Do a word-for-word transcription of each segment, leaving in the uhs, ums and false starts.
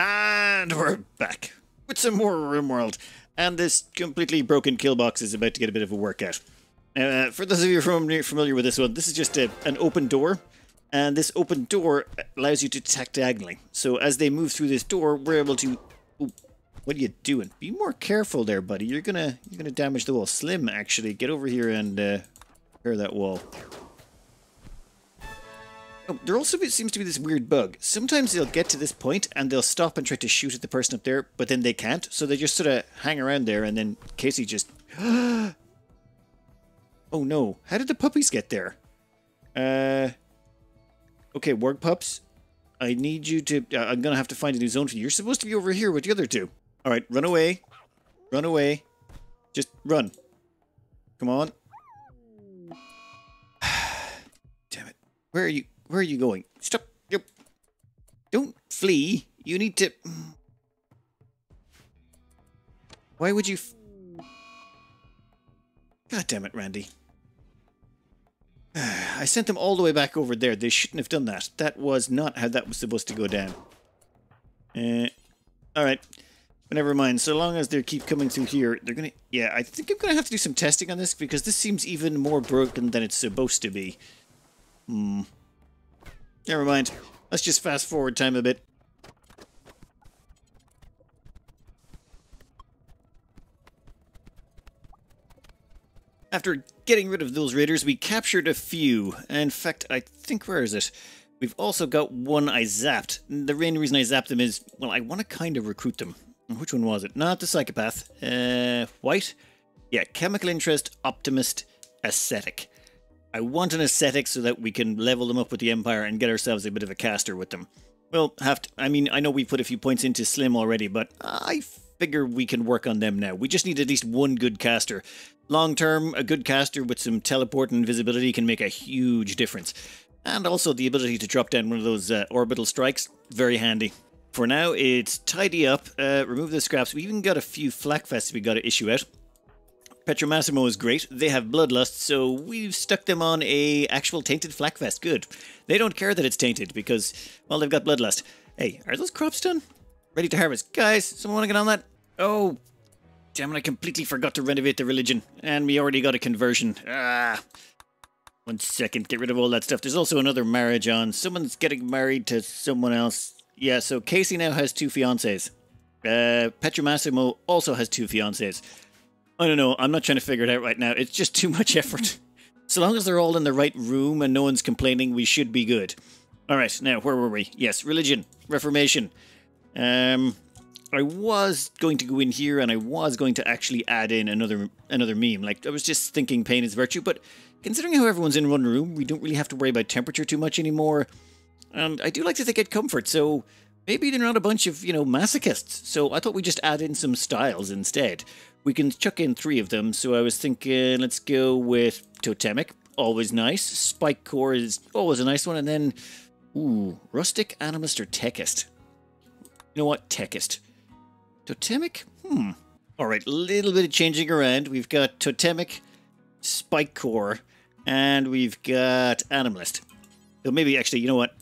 And we're back with some more RimWorld, and this completely broken kill box is about to get a bit of a workout. Uh, for those of you who are familiar with this one, this is just a, an open door, and this open door allows you to attack diagonally. So as they move through this door, we're able to... Ooh, what are you doing? Be more careful there, buddy. You're gonna you're gonna damage the wall. Slim, actually, get over here and uh, repair that wall. Oh, there also seems to be this weird bug. Sometimes they'll get to this point and they'll stop and try to shoot at the person up there, but then they can't, so they just sort of hang around there, and then Casey just... Oh no, how did the puppies get there? Uh, okay, warg pups, I need you to... Uh, I'm gonna have to find a new zone for you. You're supposed to be over here with the other two. Alright, run away. Run away. Just run. Come on. Damn it. Where are you... Where are you going? Stop. Yep. Don't flee. You need to... Why would you... F God damn it, Randy. I sent them all the way back over there. They shouldn't have done that. That was not how that was supposed to go down. Uh, Alright. But never mind. So long as they keep coming through here, they're gonna... Yeah, I think I'm gonna have to do some testing on this, because this seems even more broken than it's supposed to be. Hmm... Never mind. Let's just fast forward time a bit. After getting rid of those raiders, we captured a few. In fact, I think, where is it? We've also got one I zapped. The main reason I zapped them is, well, I want to kind of recruit them. Which one was it? Not the psychopath. Uh, White? Yeah, chemical interest, optimist, ascetic. I want an ascetic so that we can level them up with the Empire and get ourselves a bit of a caster with them. We'll have to... I mean, I know we put a few points into Slim already, but I figure we can work on them now. We just need at least one good caster. Long term, a good caster with some teleport and invisibility can make a huge difference. And also the ability to drop down one of those uh, orbital strikes, very handy. For now, it's tidy up, uh, remove the scraps. We even got a few flakfests we got to issue out. Petro Massimo is great. They have bloodlust, so we've stuck them on a actual tainted flakfest. Good. They don't care that it's tainted because, well, they've got bloodlust. Hey, are those crops done? Ready to harvest. Guys, someone want to get on that? Oh, damn it, I completely forgot to renovate the religion. And we already got a conversion. Ah. One second, get rid of all that stuff. There's also another marriage on. Someone's getting married to someone else. Yeah, so Casey now has two fiancés. Uh, Petro Massimo also has two fiancés. I don't know, I'm not trying to figure it out right now. It's just too much effort. So long as they're all in the right room and no one's complaining, we should be good. Alright, now, where were we? Yes, religion. Reformation. Um, I was going to go in here and I was going to actually add in another another meme. Like, I was just thinking pain is virtue, but considering how everyone's in one room, we don't really have to worry about temperature too much anymore. And I do like that they get comfort, so maybe they're not a bunch of, you know, masochists. So I thought we'd just add in some styles instead. We can chuck in three of them, so I was thinking let's go with Totemic, always nice. Spike Core is always a nice one, and then, ooh, Rustic, Animist, or Techist? You know what, Techist. Totemic? Hmm. Alright, a little bit of changing around. We've got Totemic, Spike Core, and we've got Animalist. So maybe, actually, you know what,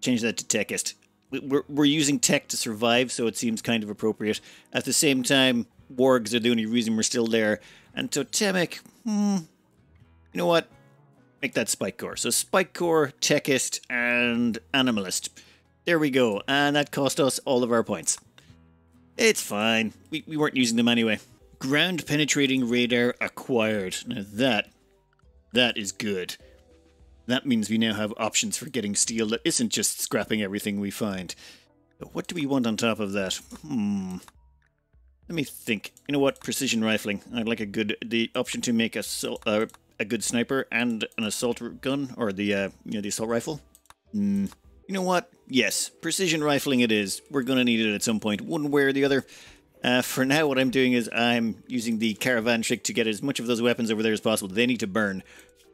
change that to Techist. We're, we're using tech to survive, so it seems kind of appropriate. At the same time, wargs are the only reason we're still there. And Totemic, hmm, you know what? Make that Spike Core. So Spike Core, Techist, and Animalist. There we go. And that cost us all of our points. It's fine. We, we weren't using them anyway. Ground penetrating radar acquired. Now that, that is good. That means we now have options for getting steel that isn't just scrapping everything we find. But what do we want on top of that? Hmm... Let me think. You know what? Precision rifling. I'd like a good... The option to make a, uh, a good sniper and an assault gun, or the, uh, you know, the assault rifle. Mm. You know what? Yes. Precision rifling it is. We're going to need it at some point, one way or the other. Uh, for now, what I'm doing is I'm using the caravan trick to get as much of those weapons over there as possible. They need to burn.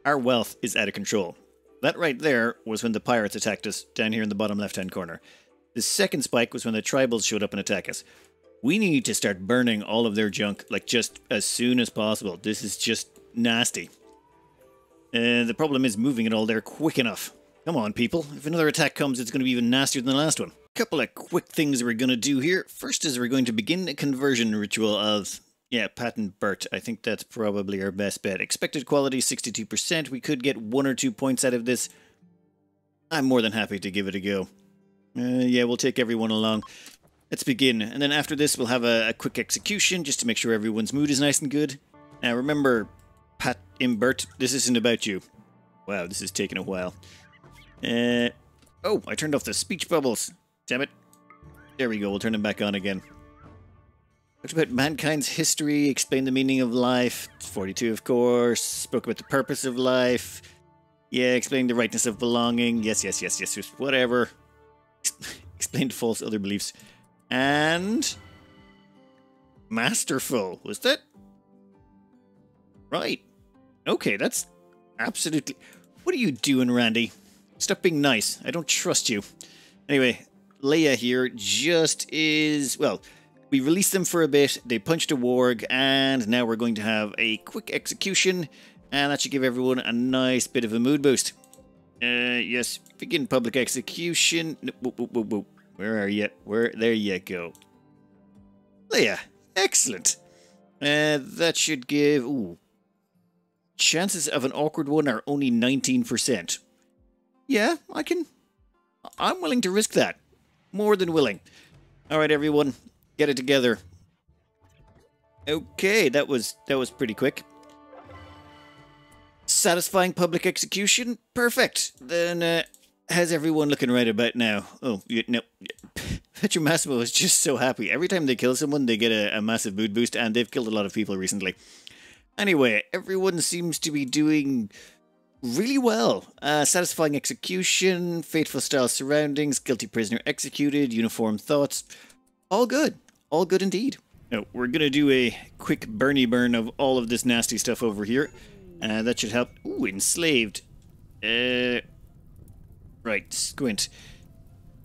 Our wealth is out of control. That right there was when the pirates attacked us, down here in the bottom left-hand corner. The second spike was when the tribals showed up and attacked us. We need to start burning all of their junk, like, just as soon as possible. This is just nasty. Uh, the problem is moving it all there quick enough. Come on, people. If another attack comes, it's going to be even nastier than the last one. Couple of quick things we're going to do here. First is we're going to begin a conversion ritual of, yeah, Pat and Bert. I think that's probably our best bet. Expected quality, sixty-two percent. We could get one or two points out of this. I'm more than happy to give it a go. Uh, yeah, we'll take everyone along. Let's begin. And then after this, we'll have a, a quick execution just to make sure everyone's mood is nice and good. Now remember, Pat and Bert, this isn't about you. Wow, this is taking a while. Uh, oh, I turned off the speech bubbles. Damn it. There we go, we'll turn them back on again. Talked about mankind's history, explained the meaning of life. forty-two, of course. Spoke about the purpose of life. Yeah, explained the rightness of belonging. Yes, yes, yes, yes, yes, whatever. Explained false other beliefs. And... masterful, was that? Right. Okay, that's absolutely... What are you doing, Randy? Stop being nice. I don't trust you. Anyway... Leia here just is, well, we released them for a bit, they punched a warg, and now we're going to have a quick execution, and that should give everyone a nice bit of a mood boost. Uh, yes, begin public execution. Where are you? Where? There you go. Leia, excellent. Uh, that should give, ooh, chances of an awkward one are only nineteen percent. Yeah, I can, I'm willing to risk that. More than willing. Alright, everyone. Get it together. Okay, that was that was pretty quick. Satisfying public execution? Perfect. Then, uh, how's everyone looking right about now? Oh, you, no. Petro Massimo is just so happy. Every time they kill someone, they get a, a massive mood boost, and they've killed a lot of people recently. Anyway, everyone seems to be doing... really well. Uh, satisfying execution, fateful style surroundings, guilty prisoner executed, uniform thoughts. All good. All good indeed. Now, we're going to do a quick Bernie burn of all of this nasty stuff over here. Uh, that should help. Ooh, enslaved. Uh, right, squint.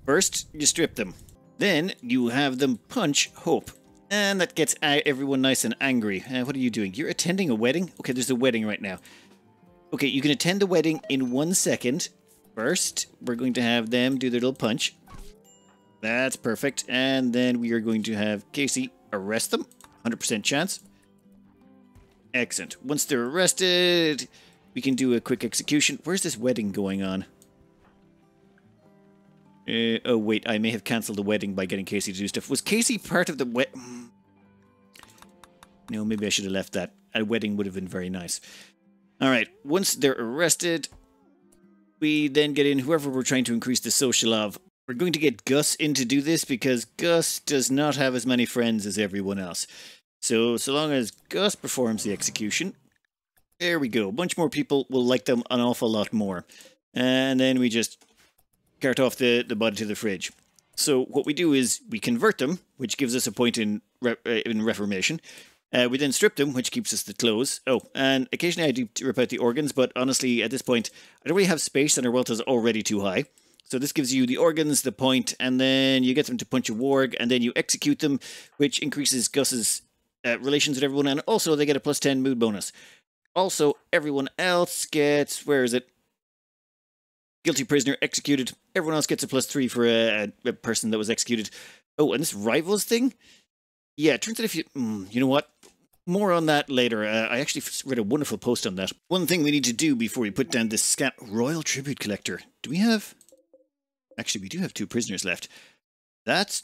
First, you strip them. Then, you have them punch Hope. And that gets everyone nice and angry. Uh, what are you doing? You're attending a wedding? Okay, there's a wedding right now. Okay, you can attend the wedding in one second. First, we're going to have them do their little punch. That's perfect. And then we are going to have Casey arrest them. one hundred percent chance. Excellent. Once they're arrested, we can do a quick execution. Where's this wedding going on? Uh, oh, wait. I may have cancelled the wedding by getting Casey to do stuff. Was Casey part of the wed... No, maybe I should have left that. A wedding would have been very nice. Alright, once they're arrested, we then get in whoever we're trying to increase the social of. We're going to get Gus in to do this because Gus does not have as many friends as everyone else. So, so long as Gus performs the execution, there we go. A bunch more people will like them an awful lot more. And then we just cart off the, the body to the fridge. So what we do is we convert them, which gives us a point in, re in reformation. Uh, we then strip them, which keeps us the clothes. Oh, and occasionally I do rip out the organs, but honestly, at this point, I don't really have space and our wealth is already too high. So this gives you the organs, the point, and then you get them to punch a warg, and then you execute them, which increases Gus's uh, relations with everyone, and also they get a plus ten mood bonus. Also, everyone else gets... where is it? Guilty prisoner executed. Everyone else gets a plus three for a, a person that was executed. Oh, and this rivals thing? Yeah, it turns out if you... Mm, you know what? More on that later. Uh, I actually read a wonderful post on that. One thing we need to do before we put down this scat... Royal Tribute Collector. Do we have... Actually, we do have two prisoners left. That's...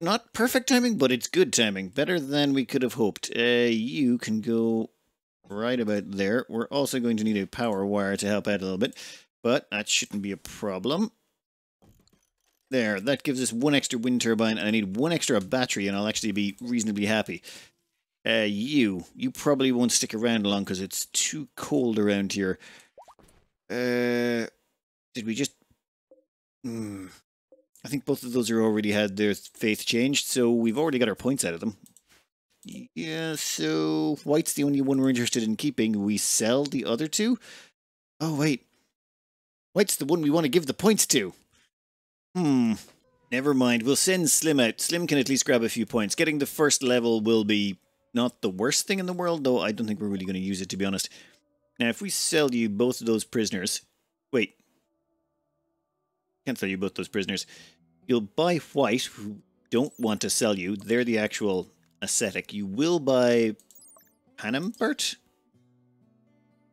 not perfect timing, but it's good timing. Better than we could have hoped. Uh, you can go right about there. We're also going to need a power wire to help out a little bit. But that shouldn't be a problem. There, that gives us one extra wind turbine, and I need one extra battery, and I'll actually be reasonably happy. Uh, you. You probably won't stick around long, because it's too cold around here. Uh, did we just... Mm. I think both of those are already had their faith changed, so we've already got our points out of them. Yeah, so... White's the only one we're interested in keeping. We sell the other two? Oh, wait. White's the one we want to give the points to! Hmm. Never mind. We'll send Slim out. Slim can at least grab a few points. Getting the first level will be not the worst thing in the world, though I don't think we're really going to use it, to be honest. Now, if we sell you both of those prisoners... Wait. Can't sell you both those prisoners. You'll buy White, who don't want to sell you. They're the actual ascetic. You will buy Panambert?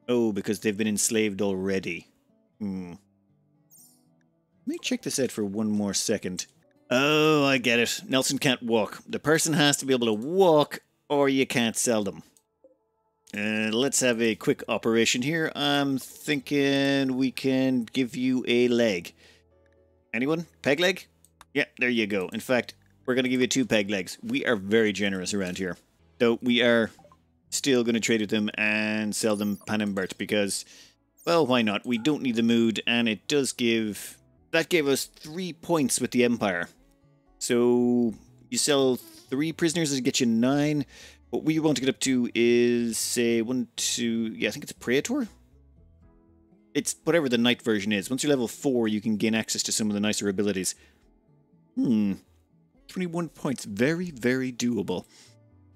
Oh, because they've been enslaved already. Hmm. Let me check this out for one more second. Oh, I get it. Nelson can't walk. The person has to be able to walk or you can't sell them. Uh, let's have a quick operation here. I'm thinking we can give you a leg. Anyone? Peg leg? Yeah, there you go. In fact, we're going to give you two peg legs. We are very generous around here. So we are still going to trade with them and sell them Panambert because, well, why not? We don't need the mood, and it does give... That gave us three points with the Empire. So you sell three prisoners, it gets you nine. What we want to get up to is, say, one, two... Yeah, I think it's Praetor? It's whatever the Knight version is. Once you're level four, you can gain access to some of the nicer abilities. Hmm. twenty-one points. Very, very doable.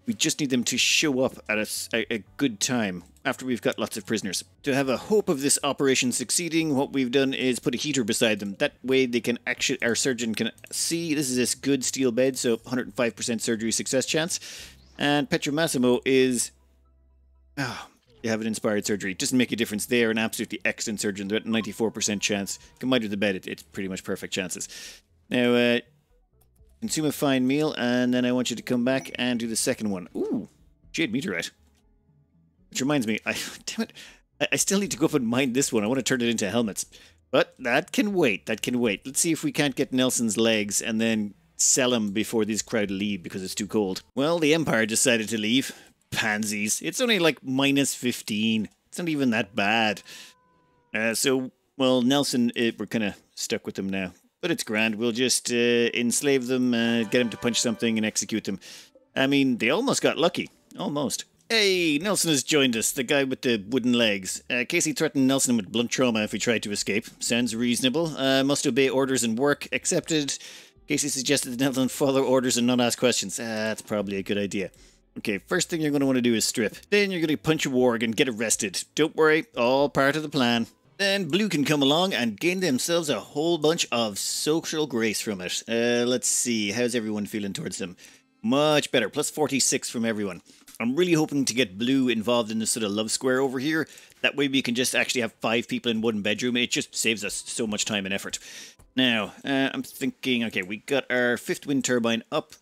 We just need them to show up at a, a good time after we've got lots of prisoners. To have a hope of this operation succeeding, what we've done is put a heater beside them. That way they can actually, our surgeon can see. This is this good steel bed, so one hundred five percent surgery success chance. And Petro Massimo is... Oh, you have an inspired surgery. It doesn't make a difference. They are an absolutely excellent surgeon. They're at ninety-four percent chance. Combined with the bed, it, it's pretty much perfect chances. Now, uh... consume a fine meal, and then I want you to come back and do the second one. Ooh, Jade Meteorite. Which reminds me, I damn it, I, I still need to go up and mine this one. I want to turn it into helmets. But that can wait, that can wait. Let's see if we can't get Nelson's legs and then sell them before this crowd leave because it's too cold. Well, the Empire decided to leave. Pansies. It's only like minus fifteen. It's not even that bad. Uh, so, well, Nelson, it, we're kind of stuck with them now. But it's grand. We'll just uh, enslave them, uh, get them to punch something, and execute them. I mean, they almost got lucky. Almost. Hey, Nelson has joined us, the guy with the wooden legs. Uh, Casey threatened Nelson with blunt trauma if he tried to escape. Sounds reasonable. Uh, must obey orders and work. Accepted. Casey suggested that Nelson follow orders and not ask questions. Uh, that's probably a good idea. Okay, first thing you're going to want to do is strip. Then you're going to punch a warg and get arrested. Don't worry, all part of the plan. Then Blue can come along and gain themselves a whole bunch of social grace from it. Uh, let's see, how's everyone feeling towards them? Much better, plus forty-six from everyone. I'm really hoping to get Blue involved in this sort of love square over here. That way we can just actually have five people in one bedroom. It just saves us so much time and effort. Now, uh, I'm thinking, okay, we got our fifth wind turbine up.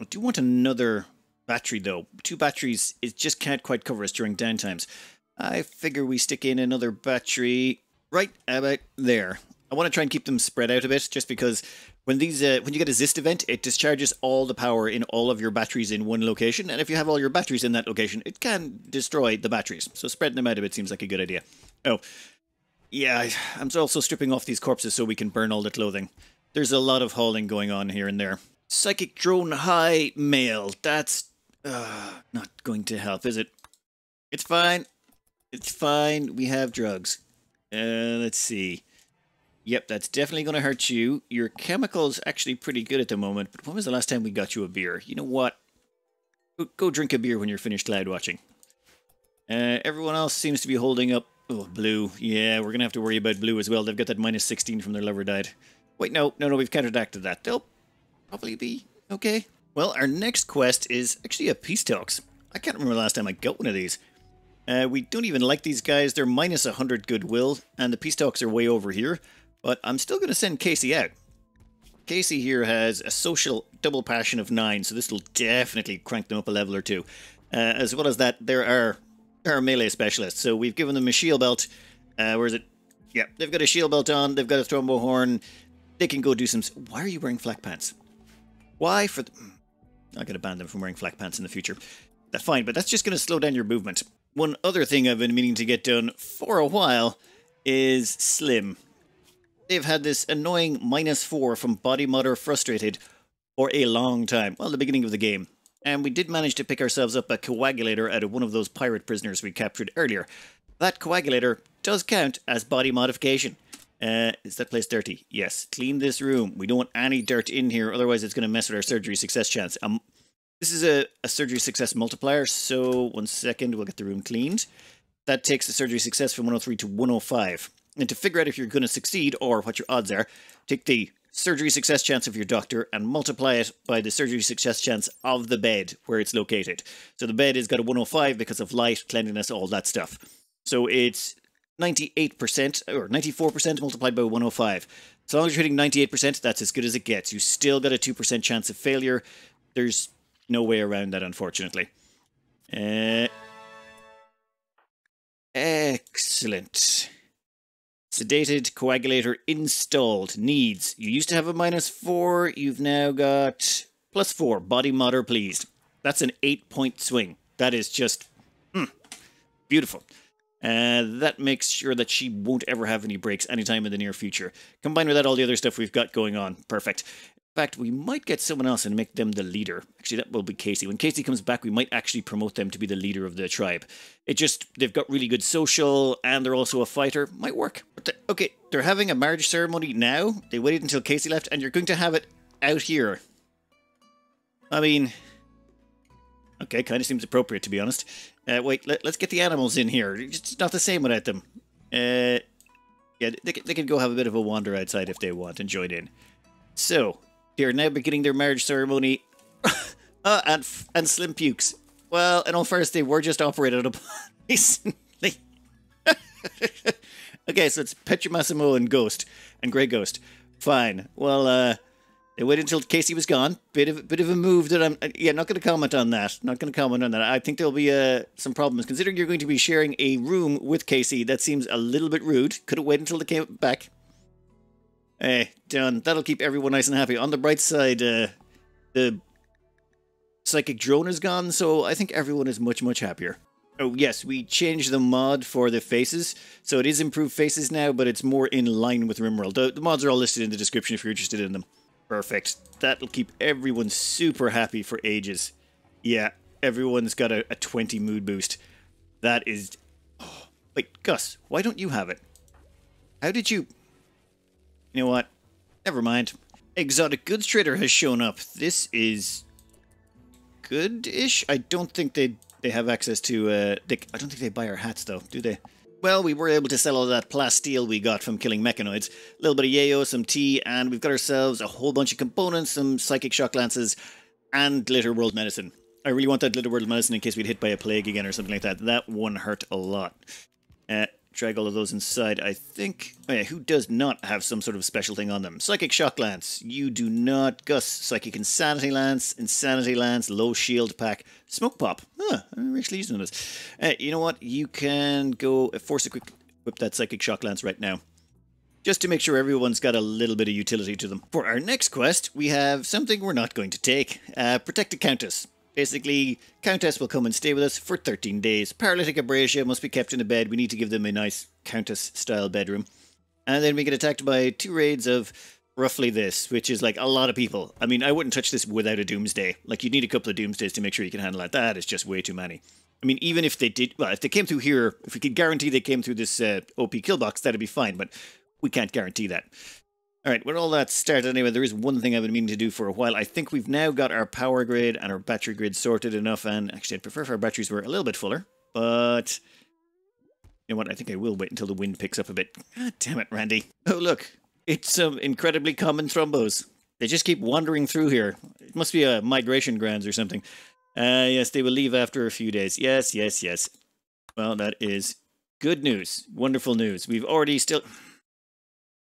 I do want another battery though. Two batteries, it just can't quite cover us during downtimes. I figure we stick in another battery... Right about there. I want to try and keep them spread out a bit, just because when these uh, when you get a Zist event, it discharges all the power in all of your batteries in one location, and if you have all your batteries in that location, it can destroy the batteries. So spreading them out a bit seems like a good idea. Oh, yeah, I'm also stripping off these corpses so we can burn all the clothing. There's a lot of hauling going on here and there. Psychic drone high male. That's uh, not going to help, is it? It's fine. It's fine. We have drugs. Uh, let's see. Yep, that's definitely going to hurt you. Your chemical's actually pretty good at the moment, but when was the last time we got you a beer? You know what? Go, go drink a beer when you're finished cloud watching. Uh, everyone else seems to be holding up. Oh, Blue. Yeah, we're going to have to worry about Blue as well. They've got that minus sixteen from their lover died. Wait, no, no, no, we've counteracted that. They'll probably be okay. Well, our next quest is actually a peace talks. I can't remember the last time I got one of these. Uh, we don't even like these guys. They're minus one hundred goodwill, and the peace talks are way over here. But I'm still going to send Casey out. Casey here has a social double passion of nine, so this will definitely crank them up a level or two. Uh, as well as that, there are, there are melee specialists, so we've given them a shield belt. Uh, where is it? Yeah, they've got a shield belt on, they've got a thrombo horn. They can go do some... Why are you wearing flak pants? Why for... The... I'm going to ban them from wearing flak pants in the future. That's fine, but that's just going to slow down your movement. One other thing I've been meaning to get done for a while is Slim. They've had this annoying minus four from Body Modder Frustrated for a long time. Well, the beginning of the game. And we did manage to pick ourselves up a coagulator out of one of those pirate prisoners we captured earlier. That coagulator does count as body modification. Uh, is that place dirty? Yes. Clean this room. We don't want any dirt in here, otherwise it's going to mess with our surgery success chance. Um... This is a, a surgery success multiplier, so one second, we'll get the room cleaned. That takes the surgery success from one oh three to one oh five. And to figure out if you're going to succeed or what your odds are, take the surgery success chance of your doctor and multiply it by the surgery success chance of the bed where it's located. So the bed has got a one oh five because of light, cleanliness, all that stuff. So it's ninety-eight percent or ninety-four percent multiplied by one oh five. So long as you're hitting ninety-eight percent, that's as good as it gets. You still got a two percent chance of failure. There's no way around that, unfortunately. Uh, excellent. Sedated coagulator installed. Needs. You used to have a minus four. You've now got plus four. Body modder pleased. That's an eight-point swing. That is just mm, beautiful. Uh, that makes sure that she won't ever have any breaks anytime in the near future. Combined with that, all the other stuff we've got going on. Perfect. In fact, we might get someone else and make them the leader. Actually, that will be Casey. When Casey comes back, we might actually promote them to be the leader of the tribe. It just, they've got really good social, and they're also a fighter. Might work. But the, okay, they're having a marriage ceremony now. They waited until Casey left, and you're going to have it out here. I mean... Okay, kind of seems appropriate, to be honest. Uh, wait, let, let's get the animals in here. It's not the same without them. Uh, yeah, they, they can go have a bit of a wander outside if they want and join in. So, they are now beginning their marriage ceremony. uh, and, and Slim pukes. Well, in all fairness, they were just operated upon recently. Okay, so it's Petro Massimo and Ghost. And Grey Ghost. Fine. Well, uh... they waited until Casey was gone. Bit of bit of a move that I'm... Yeah, not going to comment on that. Not going to comment on that. I think there'll be uh, some problems. Considering you're going to be sharing a room with Casey, that seems a little bit rude. Could have waited until they came back. Hey, done. That'll keep everyone nice and happy. On the bright side, uh, the psychic drone is gone, so I think everyone is much, much happier. Oh, yes, we changed the mod for the faces. So it is improved faces now, but it's more in line with RimWorld. The, the mods are all listed in the description if you're interested in them. Perfect. That'll keep everyone super happy for ages. Yeah, everyone's got a, a twenty mood boost. That is... Oh, wait, Gus, why don't you have it? How did you... You know what? Never mind. Exotic goods trader has shown up. This is... good-ish? I don't think they they have access to... Uh, they, I don't think they buy our hats, though, do they? Well, we were able to sell all that plasteel we got from killing mechanoids. A little bit of yayo, some tea, and we've got ourselves a whole bunch of components, some psychic shock lances, and Glitter World medicine. I really want that Glitter World medicine in case we'd hit by a plague again or something like that. That one hurt a lot. Uh, drag all of those inside, I think. Oh yeah, who does not have some sort of special thing on them? Psychic shock lance. You do not. Gus. Psychic insanity lance. Insanity lance. Low shield pack. Smoke pop. Huh, I'm actually using this. Uh, you know what? You can go force equip, equip that psychic shock lance right now. Just to make sure everyone's got a little bit of utility to them. For our next quest, we have something we're not going to take. Uh, protect the Countess. Basically, Countess will come and stay with us for thirteen days. Paralytic abrasia must be kept in a bed. We need to give them a nice Countess-style bedroom. And then we get attacked by two raids of roughly this, which is like a lot of people. I mean, I wouldn't touch this without a Doomsday. Like, you'd need a couple of Doomsdays to make sure you can handle that. That is just way too many. I mean, even if they did... Well, if they came through here, if we could guarantee they came through this uh, O P kill box, that'd be fine, but we can't guarantee that. Alright, with all that started anyway, there is one thing I've been meaning to do for a while. I think we've now got our power grid and our battery grid sorted enough, and actually I'd prefer if our batteries were a little bit fuller, but... You know what, I think I will wait until the wind picks up a bit. God damn it, Randy. Oh look, it's some um, incredibly common thrombos. They just keep wandering through here. It must be a migration grounds or something. Uh, yes, they will leave after a few days. Yes, yes, yes. Well, that is good news. Wonderful news. We've already still...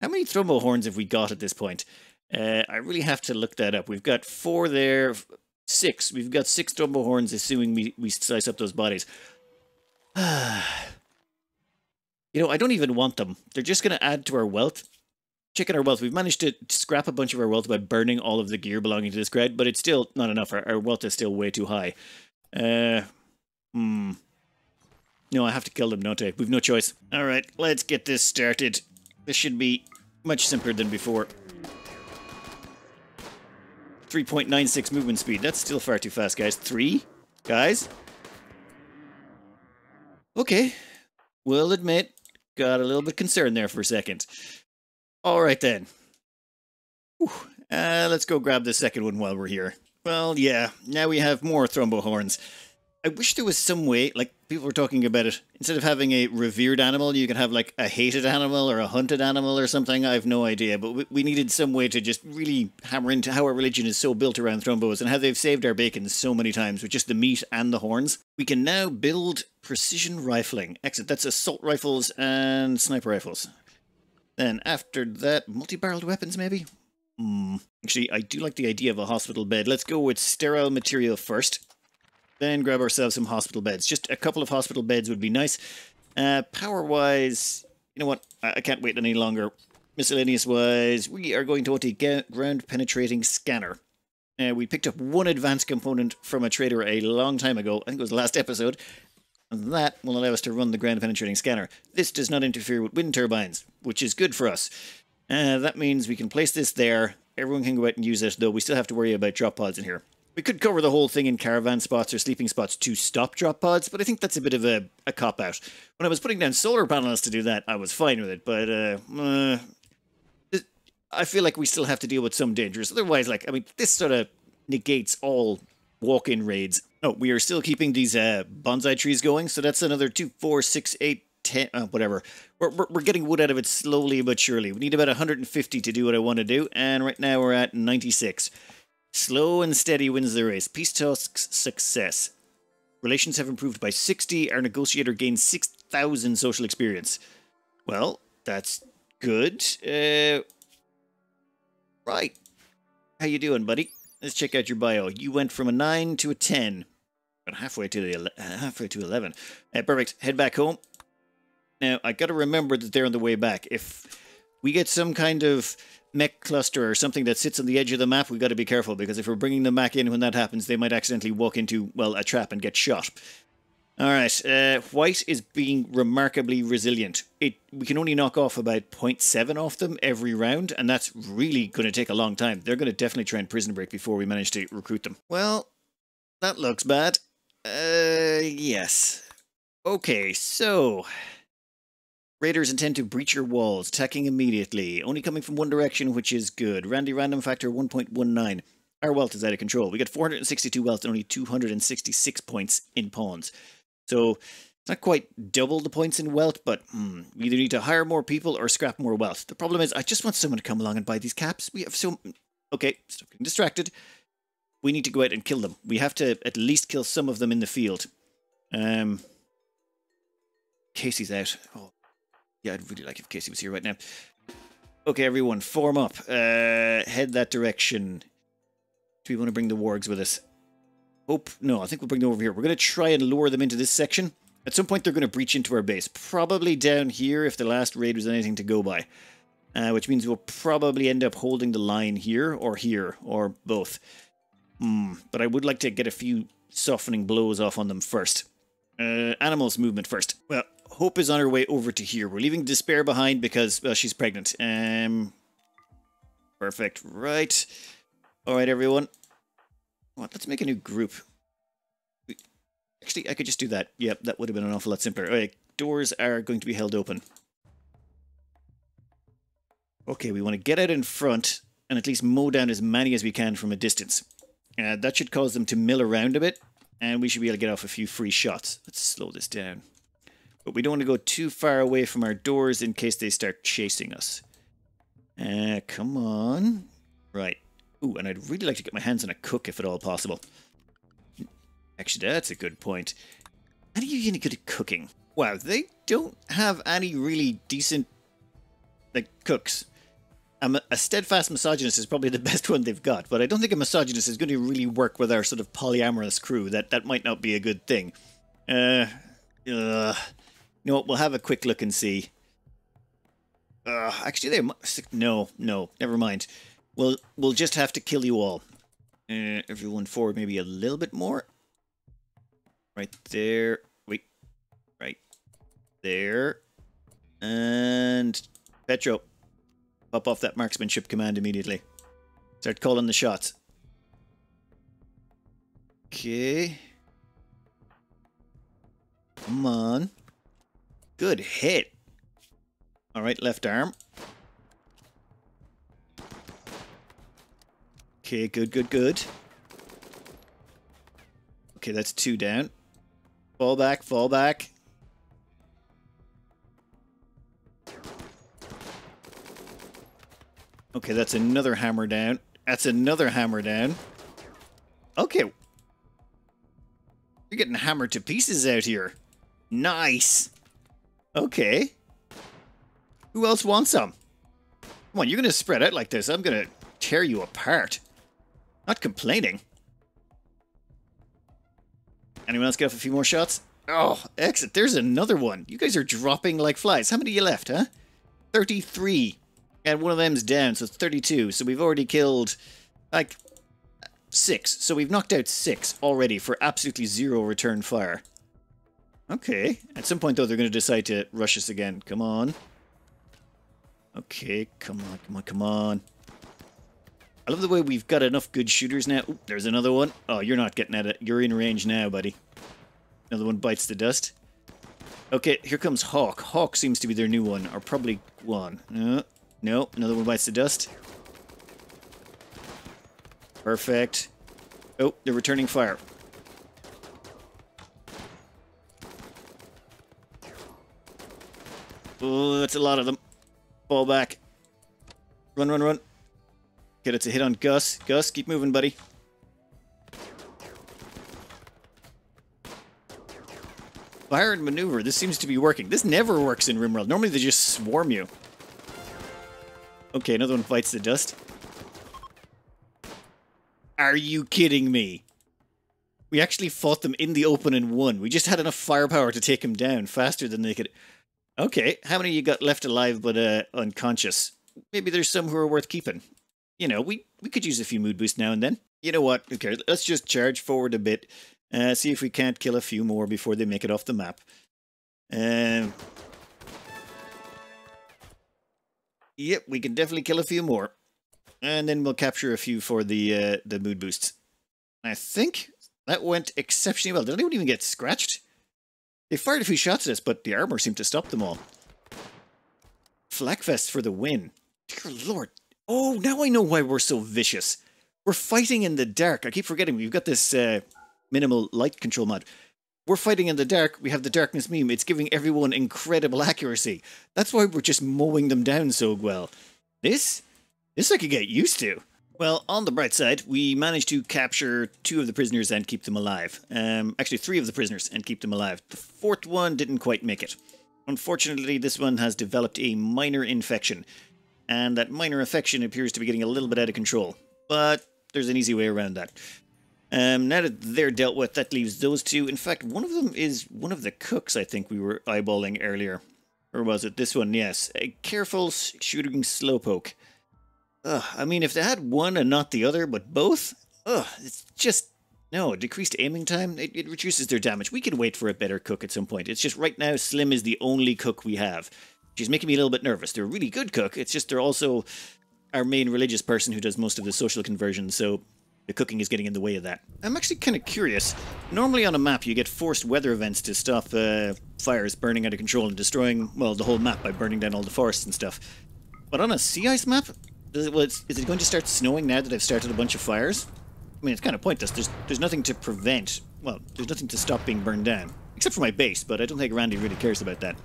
How many thrombo horns have we got at this point? Uh, I really have to look that up. We've got four there, six. We've got six thrombo horns, assuming we, we slice up those bodies. You know, I don't even want them. They're just going to add to our wealth. Checking our wealth. We've managed to scrap a bunch of our wealth by burning all of the gear belonging to this crowd, but it's still not enough. Our, our wealth is still way too high. Uh, hmm. No, I have to kill them, don't I? We've no choice. All right, let's get this started. This should be... much simpler than before. three point nine six movement speed. That's still far too fast, guys. Three? Guys? Okay. We'll admit, got a little bit concerned there for a second. Alright then. Whew. Uh, let's go grab the second one while we're here. Well, yeah. Now we have more thrombo horns. I wish there was some way, like people were talking about it, instead of having a revered animal, you can have like a hated animal or a hunted animal or something. I have no idea, but we, we needed some way to just really hammer into how our religion is so built around thrombos and how they've saved our bacon so many times with just the meat and the horns. We can now build precision rifling. Exit, that's assault rifles and sniper rifles. Then after that, multi-barreled weapons maybe? Hmm. Actually, I do like the idea of a hospital bed. Let's go with sterile material first. Then grab ourselves some hospital beds. Just a couple of hospital beds would be nice. Uh, Power-wise, you know what? I, I can't wait any longer. Miscellaneous-wise, we are going to want a ground-penetrating scanner. Uh, we picked up one advanced component from a trader a long time ago. I think it was the last episode. And that will allow us to run the ground-penetrating scanner. This does not interfere with wind turbines, which is good for us. Uh, that means we can place this there. Everyone can go out and use it, though we still have to worry about drop pods in here. We could cover the whole thing in caravan spots or sleeping spots to stop drop pods, but I think that's a bit of a, a cop-out. When I was putting down solar panels to do that, I was fine with it, but uh, uh, I feel like we still have to deal with some dangers. Otherwise, like, I mean, this sort of negates all walk-in raids. Oh, we are still keeping these uh, bonsai trees going, so that's another two, four, six, eight, ten, uh, whatever. We're, we're, we're getting wood out of it slowly but surely. We need about one hundred fifty to do what I want to do, and right now we're at ninety-six. Slow and steady wins the race. Peace talks success. Relations have improved by sixty. Our negotiator gains six thousand social experience. Well, that's good. Uh, right. How you doing, buddy? Let's check out your bio. You went from a nine to a ten. But halfway to the halfway to eleven. Uh, perfect. Head back home. Now, I got to remember that they're on the way back. If we get some kind of mech cluster or something that sits on the edge of the map, we've got to be careful, because if we're bringing them back in when that happens, they might accidentally walk into, well, a trap and get shot. Alright, uh, White is being remarkably resilient. It We can only knock off about zero point seven off them every round, and that's really going to take a long time. They're going to definitely try and prison break before we manage to recruit them. Well, that looks bad. Uh, yes. Okay, so raiders intend to breach your walls, attacking immediately. Only coming from one direction, which is good. Randy random factor one point one nine. Our wealth is out of control. We got four hundred sixty-two wealth and only two hundred sixty-six points in pawns. So it's not quite double the points in wealth, but hmm, we either need to hire more people or scrap more wealth. The problem is I just want someone to come along and buy these caps. We have so... Okay, stop getting distracted. We need to go out and kill them. We have to at least kill some of them in the field. Um, Casey's out. Oh. Yeah, I'd really like if Casey was here right now. Okay, everyone, form up. Uh, head that direction. Do we want to bring the wargs with us? Hope? No, I think we'll bring them over here. We're going to try and lure them into this section. At some point, they're going to breach into our base. Probably down here, if the last raid was anything to go by. Uh, which means we'll probably end up holding the line here, or here, or both. Mm, but I would like to get a few softening blows off on them first. Uh, animals movement first. Well, Hope is on her way over to here. We're leaving Despair behind because, well, she's pregnant. Um, perfect. Right. All right, everyone. Come on, let's make a new group. Actually, I could just do that. Yep, that would have been an awful lot simpler. All right, doors are going to be held open. Okay, we want to get out in front and at least mow down as many as we can from a distance. Uh, that should cause them to mill around a bit, and we should be able to get off a few free shots. Let's slow this down. But we don't want to go too far away from our doors in case they start chasing us. Uh, come on. Right. Ooh, and I'd really like to get my hands on a cook if at all possible. Actually, that's a good point. How are you any good at cooking? Wow, they don't have any really decent, like, cooks. Um, a steadfast misogynist is probably the best one they've got, but I don't think a misogynist is going to really work with our sort of polyamorous crew. That, that might not be a good thing. Uh... Ugh. You know what, we'll have a quick look and see. Uh, actually, they must... No, no, never mind. We'll, we'll just have to kill you all. Uh, everyone forward maybe a little bit more. Right there. Wait. Right there. And Petro, pop off that marksmanship command immediately. Start calling the shots. Okay. Come on. Good hit. Alright, left arm. Okay, good, good, good. Okay, that's two down. Fall back, fall back. Okay, that's another hammer down. That's another hammer down. Okay. You're getting hammered to pieces out here. Nice. Okay. Who else wants some? Come on, you're going to spread out like this. I'm going to tear you apart. Not complaining. Anyone else get off a few more shots? Oh, exit. There's another one. You guys are dropping like flies. How many you left, huh? thirty-three. And one of them's down, so it's thirty-two. So we've already killed, like, six. So we've knocked out six already for absolutely zero return fire. Okay. At some point, though, they're going to decide to rush us again. Come on. Okay, come on, come on, come on. I love the way we've got enough good shooters now. Oop, there's another one. Oh, you're not getting at it. You're in range now, buddy. Another one bites the dust. Okay, here comes Hawk. Hawk seems to be their new one, or probably one. No, no, another one bites the dust. Perfect. Oh, they're returning fire. Oh, that's a lot of them. Fall back. Run, run, run. Get it to hit on Gus. Gus, keep moving, buddy. Fire and maneuver. This seems to be working. This never works in RimWorld. Normally they just swarm you. Okay, another one bites the dust. Are you kidding me? We actually fought them in the open and won. We just had enough firepower to take them down faster than they could... Okay, how many of you got left alive but uh, unconscious? Maybe there's some who are worth keeping. You know, we, we could use a few mood boosts now and then. You know what? Okay, let's just charge forward a bit. Uh, see if we can't kill a few more before they make it off the map. Um, yep, we can definitely kill a few more. And then we'll capture a few for the, uh, the mood boosts. I think that went exceptionally well. Did anyone even get scratched? They fired a few shots at us, but the armor seemed to stop them all. Flakfest for the win. Dear Lord. Oh, now I know why we're so vicious. We're fighting in the dark. I keep forgetting. We've got this uh, minimal light control mod. We're fighting in the dark. We have the darkness meme. It's giving everyone incredible accuracy. That's why we're just mowing them down so well. This? This I could get used to. Well, on the bright side, we managed to capture two of the prisoners and keep them alive. Um, actually, three of the prisoners and keep them alive. The fourth one didn't quite make it. Unfortunately, this one has developed a minor infection. And that minor infection appears to be getting a little bit out of control. But there's an easy way around that. Um, now that they're dealt with, that leaves those two. In fact, one of them is one of the cooks I think we were eyeballing earlier. Or was it this one? Yes. A careful shooting slowpoke. Ugh, I mean, if they had one and not the other, but both? Ugh, it's just... No, decreased aiming time, it, it reduces their damage. We can wait for a better cook at some point. It's just right now, Slim is the only cook we have. She's making me a little bit nervous. They're a really good cook, it's just they're also our main religious person who does most of the social conversion, so the cooking is getting in the way of that. I'm actually kind of curious. Normally on a map, you get forced weather events to stop uh, fires burning out of control and destroying, well, the whole map by burning down all the forests and stuff. But on a sea ice map... Is it, well, it's, is it going to start snowing now that I've started a bunch of fires? I mean, it's kind of pointless. There's there's nothing to prevent... Well, there's nothing to stop being burned down. Except for my base, but I don't think Randy really cares about that.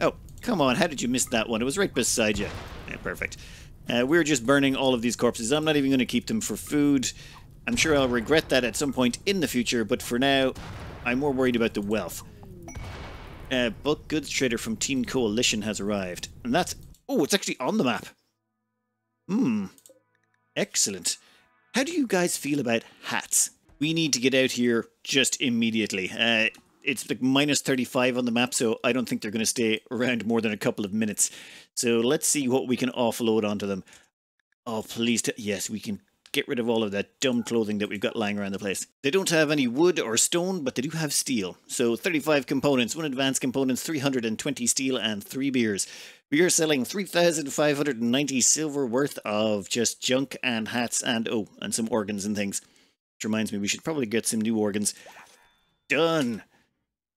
Oh, come on. How did you miss that one? It was right beside you. Yeah, perfect. Uh, we're just burning all of these corpses. I'm not even going to keep them for food. I'm sure I'll regret that at some point in the future, but for now, I'm more worried about the wealth. Uh, bulk goods trader from Team Coalition has arrived. And that's... Oh, it's actually on the map. Hmm. Excellent. How do you guys feel about hats? We need to get out here just immediately. Uh, it's like minus thirty-five on the map, so I don't think they're going to stay around more than a couple of minutes. So let's see what we can offload onto them. Oh, please. Yes, we can get rid of all of that dumb clothing that we've got lying around the place. They don't have any wood or stone, but they do have steel. So thirty-five components, one advanced components, three hundred twenty steel, and three beers. We are selling three thousand five hundred ninety silver worth of just junk and hats and, oh, and some organs and things. Which reminds me, we should probably get some new organs. Done!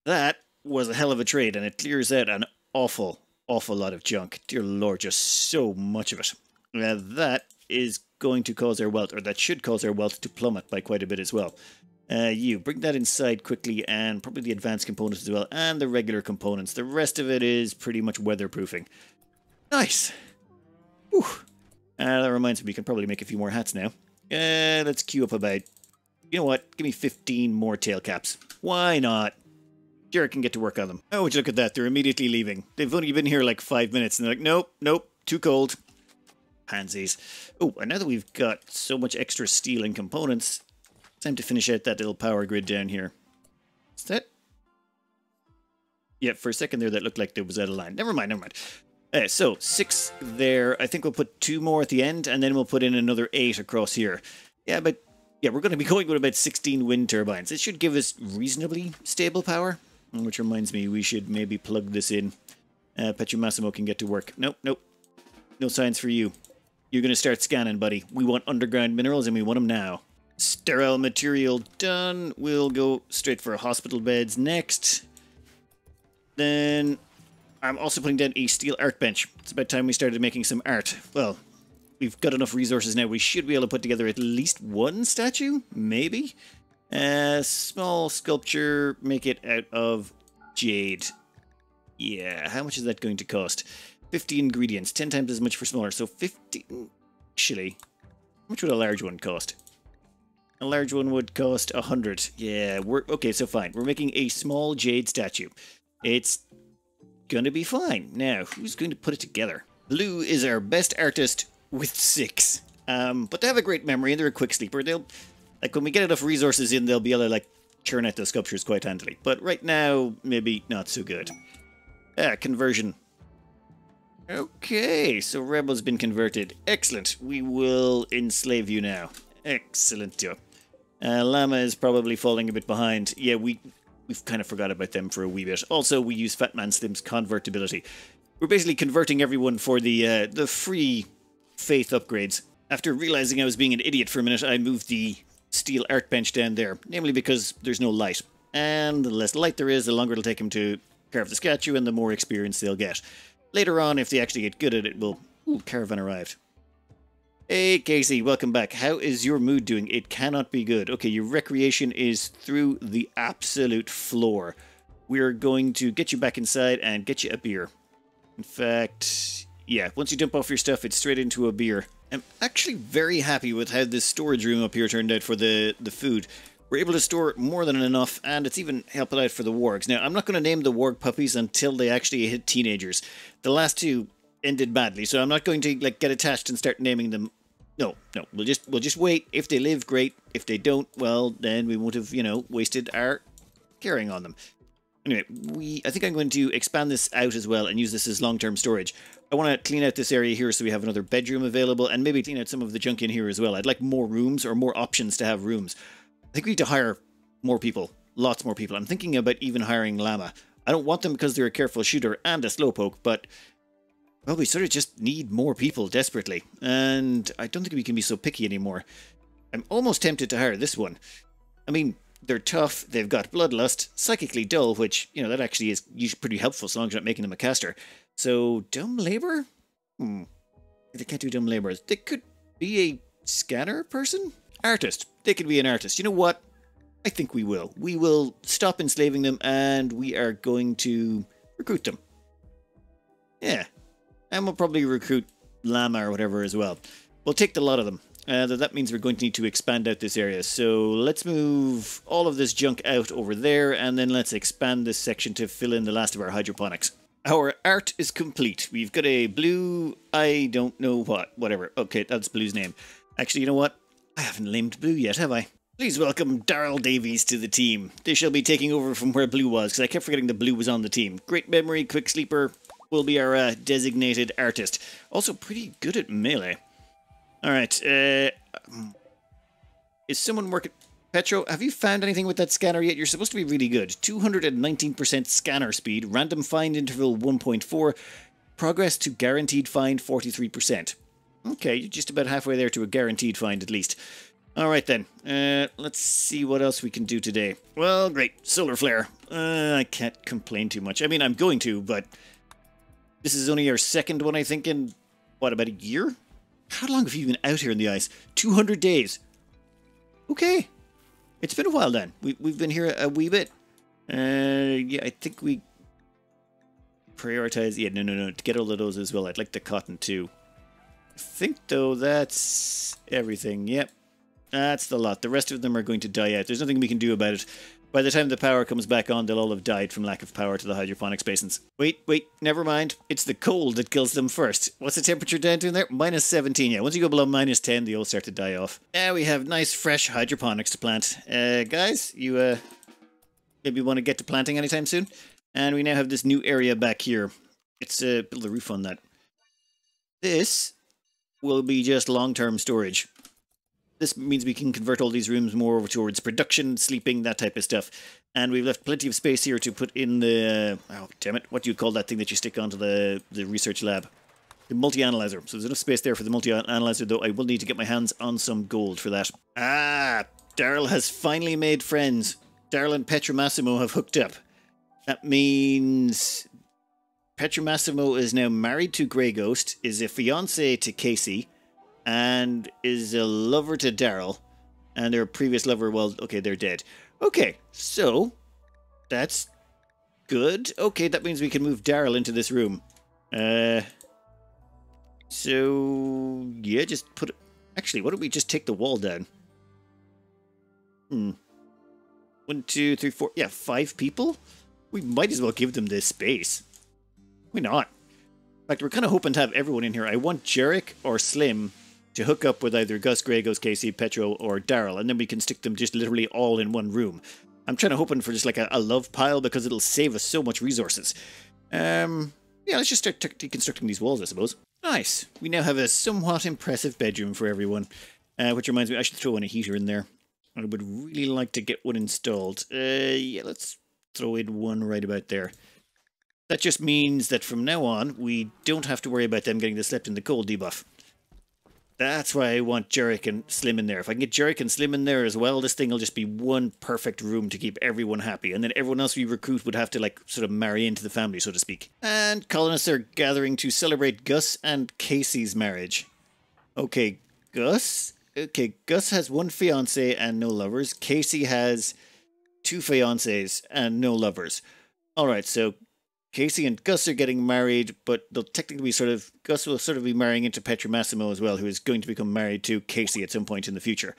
That was a hell of a trade, and it clears out an awful, awful lot of junk. Dear Lord, just so much of it. Now that is going to cause our wealth, or that should cause our wealth to plummet by quite a bit as well. Uh, you, bring that inside quickly, and probably the advanced components as well, and the regular components. The rest of it is pretty much weatherproofing. Nice! Whew. Uh, that reminds me, we can probably make a few more hats now. Uh, let's queue up about... You know what? Give me fifteen more tail caps. Why not? Jerick can get to work on them. Oh, would you look at that? They're immediately leaving. They've only been here like five minutes, and they're like, nope, nope, too cold. Pansies. Oh, and now that we've got so much extra steel and components... Time to finish out that little power grid down here. Is that? Yeah, for a second there, that looked like it was out of line. Never mind, never mind. Uh, so, six there. I think we'll put two more at the end, and then we'll put in another eight across here. Yeah, but yeah, we're going to be going with about sixteen wind turbines. It should give us reasonably stable power, which reminds me we should maybe plug this in. Uh, Petro Massimo can get to work. Nope, nope. No signs for you. You're going to start scanning, buddy. We want underground minerals, and we want them now. Sterile material done. We'll go straight for hospital beds next. Then I'm also putting down a steel art bench. It's about time we started making some art. Well, we've got enough resources now. We should be able to put together at least one statue, maybe. A uh, small sculpture, make it out of jade. Yeah, how much is that going to cost? fifty ingredients, ten times as much for smaller. So fifty, actually, how much would a large one cost? A large one would cost one hundred. Yeah, we're... Okay, so fine. We're making a small jade statue. It's gonna be fine. Now, who's going to put it together? Blue is our best artist with six. Um, but they have a great memory and they're a quick sleeper. They'll... Like, when we get enough resources in, they'll be able to, like, churn out those sculptures quite handily. But right now, maybe not so good. Ah, conversion. Okay, so Rebel's been converted. Excellent. We will enslave you now. Excellent, yo. Uh, Llama is probably falling a bit behind. Yeah, we, we've kind of forgot about them for a wee bit. Also, we use Fat Man Slim's convertibility. We're basically converting everyone for the uh, the free faith upgrades. After realizing I was being an idiot for a minute, I moved the steel art bench down there, namely because there's no light. And the less light there is, the longer it'll take them to carve the statue and the more experience they'll get. Later on, if they actually get good at it, we'll... Ooh, caravan arrived. Hey Casey, welcome back. How is your mood doing? It cannot be good. Okay, your recreation is through the absolute floor. We're going to get you back inside and get you a beer. In fact, yeah, once you dump off your stuff, it's straight into a beer. I'm actually very happy with how this storage room up here turned out for the, the food. We're able to store more than enough, and it's even helping out for the wargs. Now, I'm not going to name the warg puppies until they actually hit teenagers. The last two ended badly, so I'm not going to like get attached and start naming them. No, no, we'll just we'll just wait. If they live, great. If they don't, well, then we won't have, you know, wasted our caring on them. Anyway, we I think I'm going to expand this out as well and use this as long-term storage. I want to clean out this area here so we have another bedroom available and maybe clean out some of the junk in here as well. I'd like more rooms or more options to have rooms. I think we need to hire more people, lots more people. I'm thinking about even hiring Llama. I don't want them because they're a careful shooter and a slowpoke, but... Well, we sort of just need more people desperately, and I don't think we can be so picky anymore. I'm almost tempted to hire this one. I mean, they're tough, they've got bloodlust, psychically dull, which, you know, that actually is usually pretty helpful as long as you're not making them a caster. So, dumb labor? Hmm. They can't do dumb labor. They could be a scanner person? Artist. They could be an artist. You know what? I think we will. We will stop enslaving them, and we are going to recruit them. Yeah. And we'll probably recruit Llama or whatever as well. We'll take the lot of them. Uh, that means we're going to need to expand out this area. So let's move all of this junk out over there. And then let's expand this section to fill in the last of our hydroponics. Our art is complete. We've got a blue... I don't know what. Whatever. Okay, that's Blue's name. Actually, you know what? I haven't named Blue yet, have I? Please welcome Daryl Davies to the team. They shall be taking over from where Blue was. Because I kept forgetting that Blue was on the team. Great memory, quick sleeper... will be our uh, designated artist. Also pretty good at melee. Alright, uh... Is someone working... Petro, have you found anything with that scanner yet? You're supposed to be really good. two hundred nineteen percent scanner speed, random find interval one point four, progress to guaranteed find forty-three percent. Okay, you're just about halfway there to a guaranteed find at least. Alright then, uh, let's see what else we can do today. Well, great. Solar flare. Uh, I can't complain too much. I mean, I'm going to, but... This is only our second one, I think, in, what, about a year? How long have you been out here in the ice? two hundred days. Okay. It's been a while then. We, we've been here a wee bit. Uh, yeah, I think we prioritize. Yeah, no, no, no. To get all of those as well. I'd like the cotton too. I think, though, that's everything. Yep. That's the lot. The rest of them are going to die out. There's nothing we can do about it. By the time the power comes back on, they'll all have died from lack of power to the hydroponics basins. Wait, wait, never mind. It's the cold that kills them first. What's the temperature down to in there? minus seventeen, yeah. Once you go below minus ten, they all start to die off. Now we have nice, fresh hydroponics to plant. Uh, guys, you uh, maybe want to get to planting anytime soon? And we now have this new area back here. Let's uh, build a roof on that. This will be just long-term storage. This means we can convert all these rooms more towards production, sleeping, that type of stuff. And we've left plenty of space here to put in the... Oh, damn it. What do you call that thing that you stick onto the, the research lab? The multi-analyzer. So there's enough space there for the multi-analyzer, though I will need to get my hands on some gold for that. Ah! Daryl has finally made friends. Daryl and Petro Massimo have hooked up. That means... Petro Massimo is now married to Grey Ghost, is a fiancé to Casey... and is a lover to Daryl, and their previous lover, well, okay, they're dead. Okay, so that's good. Okay, that means we can move Daryl into this room. Uh, so yeah, just put. Actually, why don't we just take the wall down? Hmm. One, two, three, four. Yeah, five people. We might as well give them this space. Why not? In fact, we're kind of hoping to have everyone in here. I want Jerick or Slim to hook up with either Gus, Grey Ghost, Casey, Petro, or Daryl, and then we can stick them just literally all in one room. I'm trying to hoping for just like a, a love pile because it'll save us so much resources. Um, yeah, let's just start deconstructing these walls, I suppose. Nice. We now have a somewhat impressive bedroom for everyone, uh, which reminds me I should throw in a heater in there. I would really like to get one installed. Uh, yeah, let's throw in one right about there. That just means that from now on, we don't have to worry about them getting the slept in the cold debuff. That's why I want Jerick and Slim in there. If I can get Jerick and Slim in there as well, this thing will just be one perfect room to keep everyone happy. And then everyone else we recruit would have to, like, sort of marry into the family, so to speak. And colonists are gathering to celebrate Gus and Casey's marriage. Okay, Gus? Okay, Gus has one fiancé and no lovers. Casey has two fiancés and no lovers. Alright, so... Casey and Gus are getting married, but they'll technically be sort of... Gus will sort of be marrying into Petro Massimo as well, who is going to become married to Casey at some point in the future.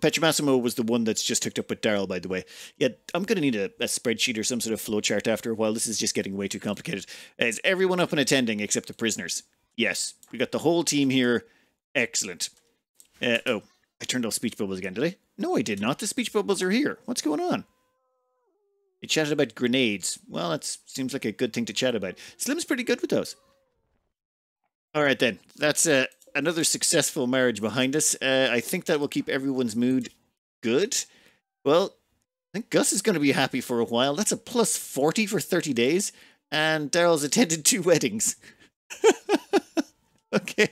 Petro Massimo was the one that's just hooked up with Daryl, by the way. Yeah, I'm going to need a, a spreadsheet or some sort of flowchart after a while. This is just getting way too complicated. Is everyone up and attending except the prisoners? Yes. We got the whole team here. Excellent. Uh, oh, I turned off speech bubbles again, did I? No, I did not. The speech bubbles are here. What's going on? They chatted about grenades. Well, that seems like a good thing to chat about. Slim's pretty good with those. Alright then, that's uh, another successful marriage behind us. Uh, I think that will keep everyone's mood good. Well, I think Gus is going to be happy for a while. That's a plus forty for thirty days. And Daryl's attended two weddings. Okay.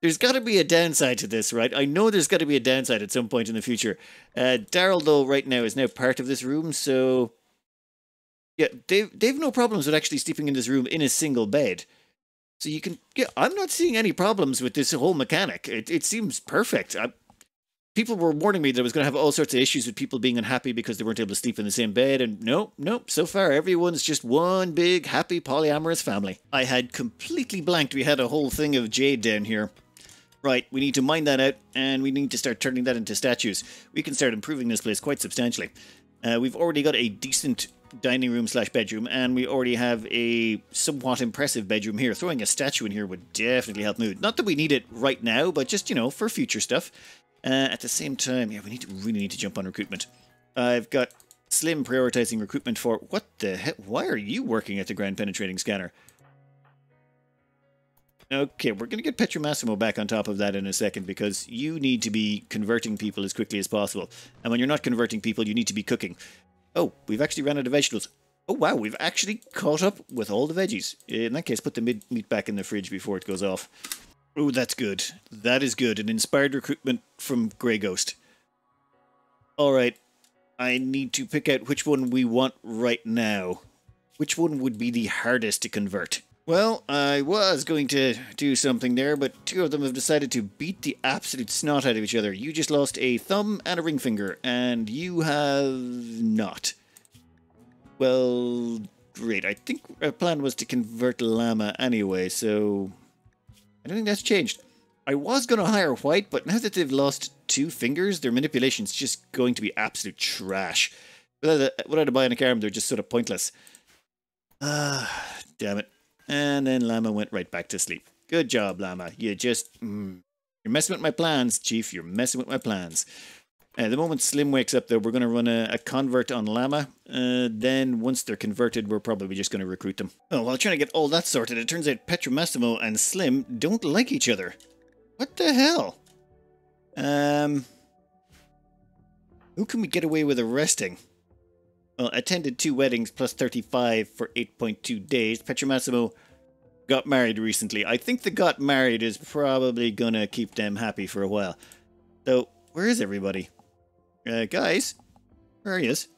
There's got to be a downside to this, right? I know there's got to be a downside at some point in the future. Uh, Daryl, though, right now is now part of this room, so... Yeah, they've, they've no problems with actually sleeping in this room in a single bed. So you can... Yeah, I'm not seeing any problems with this whole mechanic. It, it seems perfect. I, people were warning me that I was going to have all sorts of issues with people being unhappy because they weren't able to sleep in the same bed, and nope, nope, so far everyone's just one big, happy, polyamorous family. I had completely blanked we had a whole thing of jade down here. Right, we need to mine that out, and we need to start turning that into statues. We can start improving this place quite substantially. Uh, we've already got a decent dining room slash bedroom, and we already have a somewhat impressive bedroom here. Throwing a statue in here would definitely help mood. Not that we need it right now, but just, you know, for future stuff. Uh, at the same time, yeah, we need to, really need to jump on recruitment. I've got Slim prioritizing recruitment for... What the heck? Why are you working at the Grand Penetrating Scanner? Okay, we're going to get Petro Massimo back on top of that in a second because you need to be converting people as quickly as possible. And when you're not converting people, you need to be cooking. Oh, we've actually ran out of vegetables. Oh, wow, we've actually caught up with all the veggies. In that case, put the meat back in the fridge before it goes off. Oh, that's good. That is good. An inspired recruitment from Grey Ghost. All right, I need to pick out which one we want right now. Which one would be the hardest to convert? Well, I was going to do something there, but two of them have decided to beat the absolute snot out of each other. You just lost a thumb and a ring finger, and you have not. Well, great. I think our plan was to convert Llama anyway, so I don't think that's changed. I was going to hire White, but now that they've lost two fingers, their manipulation's just going to be absolute trash. Without a, without a bionic arm, they're just sort of pointless. Ah, damn it. And then Llama went right back to sleep. Good job, Llama. You just... Mm, you're messing with my plans, Chief. You're messing with my plans. Uh, the moment Slim wakes up, though, we're going to run a, a convert on Llama. Uh, then, once they're converted, we're probably just going to recruit them. Oh, while trying to get all that sorted, it turns out Petro Massimo and Slim don't like each other. What the hell? Um... Who can we get away with arresting? Well, attended two weddings plus thirty-five for eight point two days. Petro Massimo got married recently. I think the got married is probably going to keep them happy for a while. So, where is everybody? Uh, guys? Where are yous?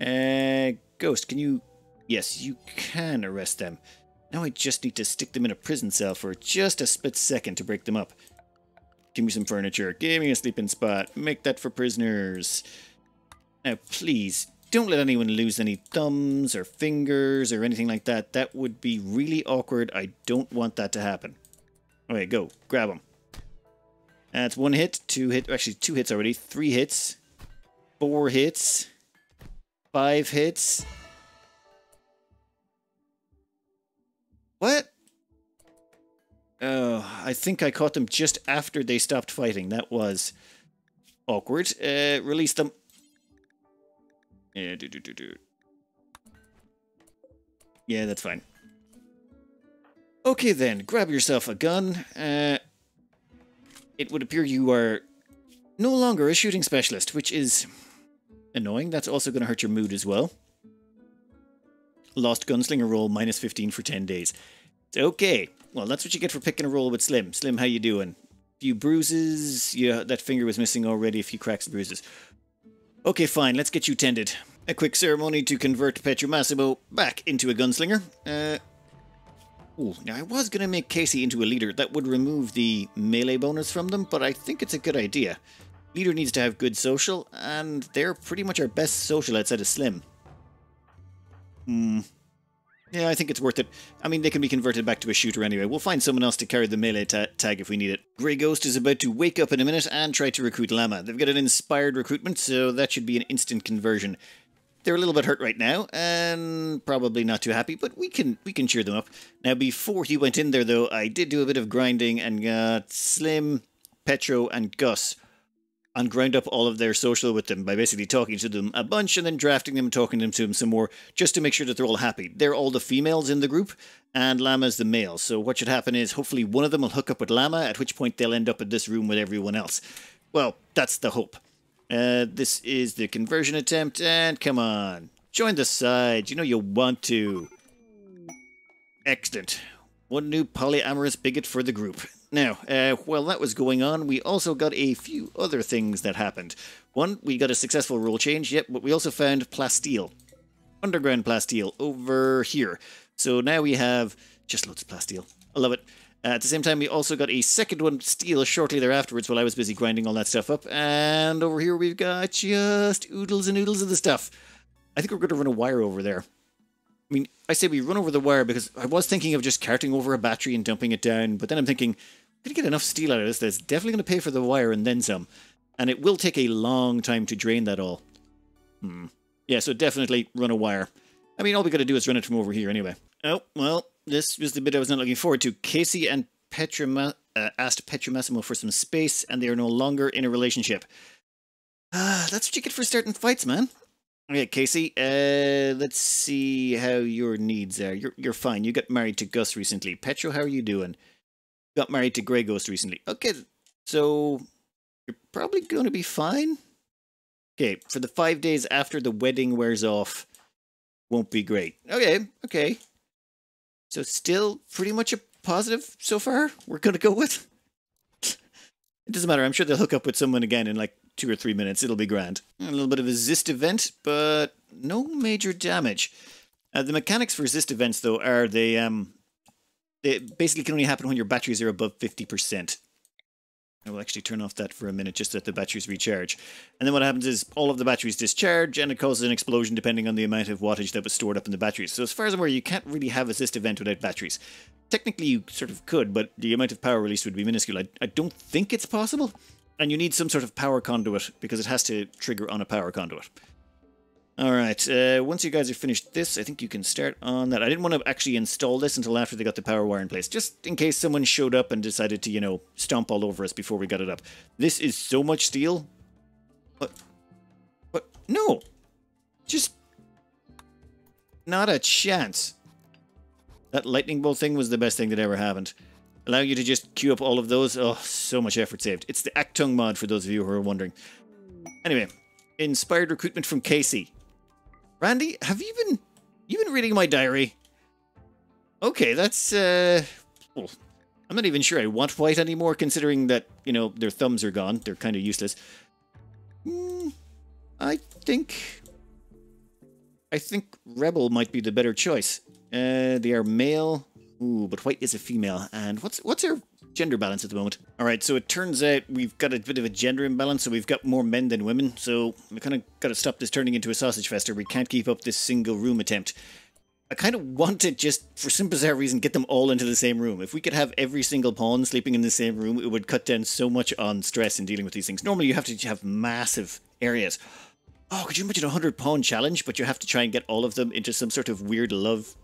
Uh, Ghost, can you... Yes, you can arrest them. Now I just need to stick them in a prison cell for just a split second to break them up. Give me some furniture. Give me a sleeping spot. Make that for prisoners. Now, please... don't let anyone lose any thumbs or fingers or anything like that. That would be really awkward. I don't want that to happen. Alright, go. Grab them. That's one hit, two hit, actually two hits already, three hits, four hits, five hits. What? Oh, I think I caught them just after they stopped fighting. That was awkward. Uh, release them. Yeah, do, do, do, do. Yeah, that's fine. Okay then, grab yourself a gun. Uh, it would appear you are no longer a shooting specialist, which is annoying. That's also going to hurt your mood as well. Lost gunslinger roll, minus fifteen for ten days. Okay, well that's what you get for picking a roll with Slim. Slim, how you doing? Few bruises. Yeah, that finger was missing already. A few cracks and bruises. Okay, fine, let's get you tended. A quick ceremony to convert Petro Massimo back into a gunslinger. Uh, ooh, now I was going to make Casey into a leader. That would remove the melee bonus from them, but I think it's a good idea. Leader needs to have good social, and they're pretty much our best social outside of Slim. Hmm. Yeah, I think it's worth it. I mean, they can be converted back to a shooter anyway. We'll find someone else to carry the melee ta tag if we need it. Grey Ghost is about to wake up in a minute and try to recruit Llama. They've got an inspired recruitment, so that should be an instant conversion. They're a little bit hurt right now, and probably not too happy, but we can we can cheer them up. Now, before he went in there, though, I did do a bit of grinding and got Slim, Petro, and Gus. And ground up all of their social with them by basically talking to them a bunch and then drafting them and talking to them, to them some more just to make sure that they're all happy. They're all the females in the group and Llama's the male. So what should happen is hopefully one of them will hook up with Llama, at which point they'll end up in this room with everyone else. Well, that's the hope. Uh, this is the conversion attempt and come on. Join the side. You know you want to. Excellent. One new polyamorous bigot for the group. Now, uh, while that was going on, we also got a few other things that happened. One, we got a successful rule change, yep, but we also found plasteel. Underground plasteel over here. So now we have just loads of plasteel. I love it. Uh, at the same time, we also got a second one steel shortly thereafterwards while I was busy grinding all that stuff up. And over here we've got just oodles and oodles of the stuff. I think we're going to run a wire over there. I mean, I say we run over the wire because I was thinking of just carting over a battery and dumping it down, but then I'm thinking... going to get enough steel out of this that's definitely going to pay for the wire and then some. And it will take a long time to drain that all. Hmm. Yeah, so definitely run a wire. I mean, all we got to do is run it from over here anyway. Oh, well, this was the bit I was not looking forward to. Casey and Petro Ma uh, asked Petro Massimo for some space, and they are no longer in a relationship. Ah, that's what you get for starting fights, man. Okay, Casey, uh, let's see how your needs are. You're, you're fine. You got married to Gus recently. Petro, how are you doing? Got married to Grey Ghost recently. Okay, so you're probably going to be fine. Okay, for the five days after the wedding wears off, won't be great. Okay, okay. So still pretty much a positive so far, we're going to go with. It doesn't matter, I'm sure they'll hook up with someone again in like two or three minutes. It'll be grand. A little bit of a Zist event, but no major damage. Uh, the mechanics for Zist events, though, are they... um. it basically can only happen when your batteries are above fifty percent. I will actually turn off that for a minute just to let the batteries recharge. And then what happens is all of the batteries discharge and it causes an explosion depending on the amount of wattage that was stored up in the batteries. So as far as I'm aware, you can't really have a assist event without batteries. Technically, you sort of could, but the amount of power released would be minuscule. I, I don't think it's possible. And you need some sort of power conduit because it has to trigger on a power conduit. Alright, uh, once you guys have finished this, I think you can start on that. I didn't want to actually install this until after they got the power wire in place, just in case someone showed up and decided to, you know, stomp all over us before we got it up. This is so much steel. But, but, no! Just, not a chance. That lightning bolt thing was the best thing that ever happened. Allow you to just queue up all of those. Oh, so much effort saved. It's the Actung mod for those of you who are wondering. Anyway, inspired recruitment from Casey. Randy, have you been, you been reading my diary? Okay, that's, uh, well, I'm not even sure I want White anymore, considering that, you know, their thumbs are gone. They're kind of useless. Mm, I think, I think Rebel might be the better choice. Uh, they are male. Ooh, but White is a female. And what's, what's her gender balance at the moment? All right, so it turns out we've got a bit of a gender imbalance, so we've got more men than women, so we kind of got to stop this turning into a sausage fest, or we can't keep up this single room attempt. I kind of want to just, for some bizarre reason, get them all into the same room. If we could have every single pawn sleeping in the same room, it would cut down so much on stress in dealing with these things. Normally you have to have massive areas. Oh, could you imagine a hundred pawn challenge, but you have to try and get all of them into some sort of weird love?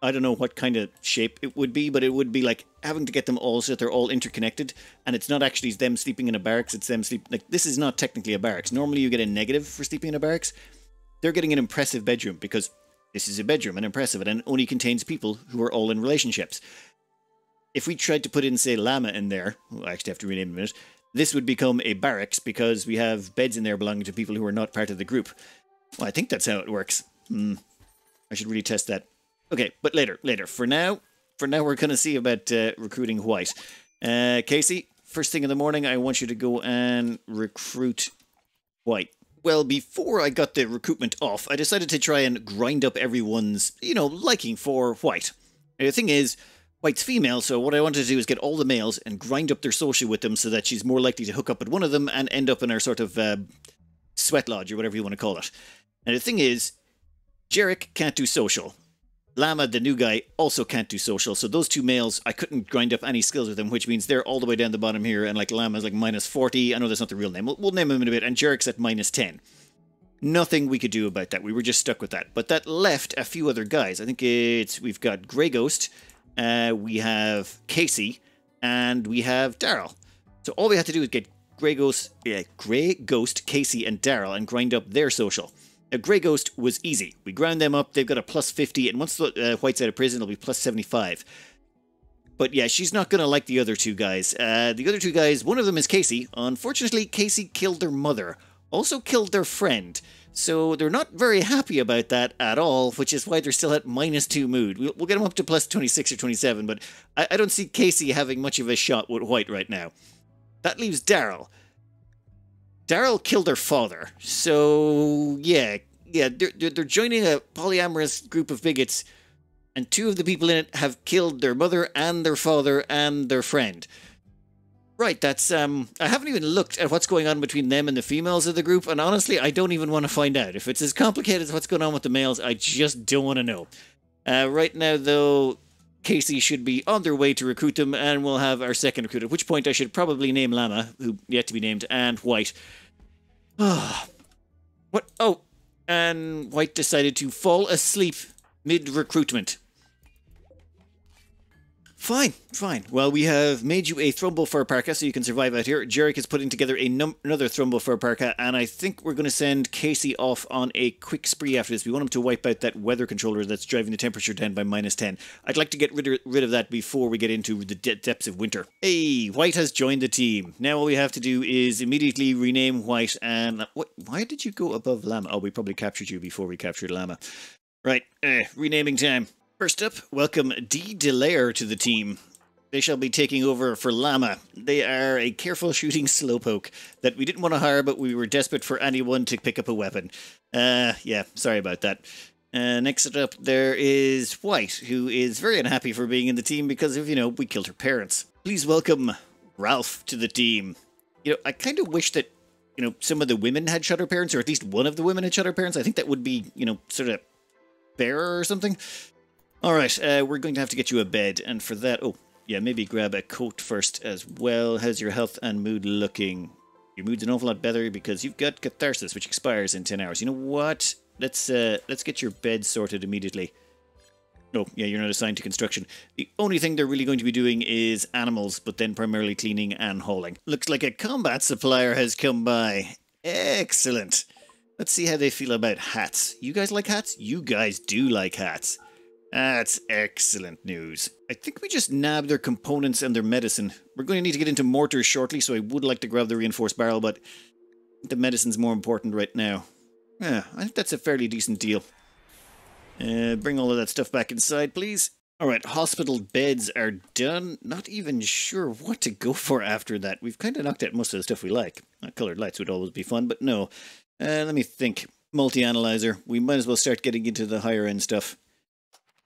I don't know what kind of shape it would be, but it would be like having to get them all so that they're all interconnected, and it's not actually them sleeping in a barracks, it's them sleep... Like, this is not technically a barracks. Normally you get a negative for sleeping in a barracks. They're getting an impressive bedroom, because this is a bedroom, and impressive, and it only contains people who are all in relationships. If we tried to put in, say, Llama in there, well, I actually have to rename in a minute, this would become a barracks, because we have beds in there belonging to people who are not part of the group. Well, I think that's how it works. Hmm. I should really test that. Okay, but later, later. For now, for now we're going to see about uh, recruiting White. Uh, Casey, first thing in the morning, I want you to go and recruit White. Well, before I got the recruitment off, I decided to try and grind up everyone's, you know, liking for White. And the thing is, White's female, so what I wanted to do is get all the males and grind up their social with them so that she's more likely to hook up with one of them and end up in our sort of uh, sweat lodge or whatever you want to call it. And the thing is, Jerick can't do social. Llama, the new guy, also can't do social, so those two males, I couldn't grind up any skills with them, which means they're all the way down the bottom here, and like Llama's like minus forty, I know that's not the real name, we'll, we'll name him in a bit, and Jerick's at minus ten. Nothing we could do about that, we were just stuck with that, but that left a few other guys. I think it's, we've got Grey Ghost, uh, we have Casey, and we have Daryl. So all we had to do was get Grey Ghost, yeah, Grey Ghost, Casey, and Daryl, and grind up their social. Now, Grey Ghost was easy. We ground them up, they've got a plus fifty, and once the, uh, White's out of prison, it'll be plus seventy-five. But yeah, she's not going to like the other two guys. Uh, the other two guys, one of them is Casey. Unfortunately, Casey killed their mother, also killed their friend. So they're not very happy about that at all, which is why they're still at minus two mood. We'll, we'll get them up to plus twenty-six or twenty-seven, but I, I don't see Casey having much of a shot with White right now. That leaves Daryl. Daryl killed her father, so yeah, yeah, they're, they're joining a polyamorous group of bigots, and two of the people in it have killed their mother and their father and their friend. Right, that's, um, I haven't even looked at what's going on between them and the females of the group, and honestly, I don't even want to find out. If it's as complicated as what's going on with the males, I just don't want to know. Uh, right now, though, Casey should be on their way to recruit them, and we'll have our second recruit, at which point I should probably name Llama, who yet to be named, and White. Oh. What? Oh, and White decided to fall asleep mid-recruitment. Fine, fine. Well, we have made you a Thrumble Fur Parka, so you can survive out here. Jerick is putting together a num another Thrumble Fur Parka, and I think we're going to send Casey off on a quick spree after this. We want him to wipe out that weather controller that's driving the temperature down by minus ten. I'd like to get rid of, rid of that before we get into the de depths of winter. Hey, White has joined the team. Now all we have to do is immediately rename White and... What? Why did you go above Llama? Oh, we probably captured you before we captured Llama. Right, uh, renaming time. First up, welcome Dee DeLair to the team. They shall be taking over for Llama. They are a careful shooting slowpoke that we didn't want to hire, but we were desperate for anyone to pick up a weapon. Uh, yeah, sorry about that. Uh, next up, there is White, who is very unhappy for being in the team because of, you know, we killed her parents. Please welcome Ralph to the team. You know, I kind of wish that, you know, some of the women had shot her parents, or at least one of the women had shot her parents. I think that would be, you know, sort of fairer or something. All right, uh, we're going to have to get you a bed, and for that, oh, yeah, maybe grab a coat first as well. How's your health and mood looking? Your mood's an awful lot better because you've got catharsis, which expires in ten hours. You know what? Let's uh, let's get your bed sorted immediately. No, yeah, you're not assigned to construction. The only thing they're really going to be doing is animals, but then primarily cleaning and hauling. Looks like a combat supplier has come by. Excellent. Let's see how they feel about hats. You guys like hats? You guys do like hats. That's excellent news. I think we just nabbed their components and their medicine. We're going to need to get into mortars shortly, so I would like to grab the reinforced barrel, but the medicine's more important right now. Yeah, I think that's a fairly decent deal. Uh, bring all of that stuff back inside, please. Alright, hospital beds are done. Not even sure what to go for after that. We've kind of knocked out most of the stuff we like. Uh, coloured lights would always be fun, but no. Uh, let me think. Multi-analyzer. We might as well start getting into the higher end stuff.